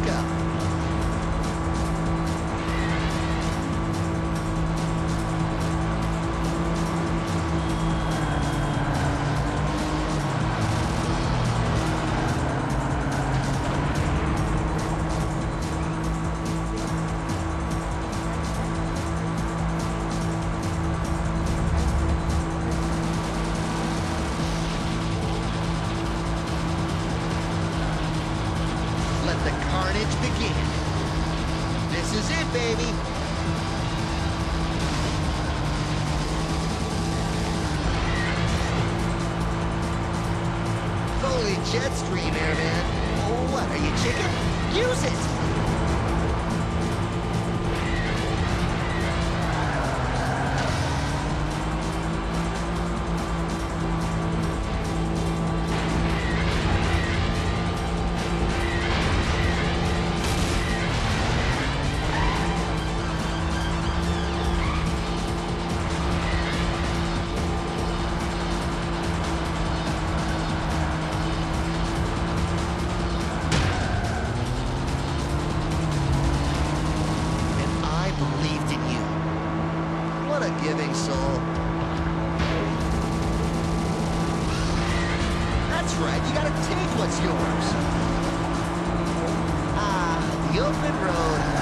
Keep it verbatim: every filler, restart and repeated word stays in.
pickup. The carnage begin. This is it, baby. Holy jet stream, airman. Oh, what are you, chicken? Use it. Giving soul. That's right, you gotta take what's yours. Ah, the open road.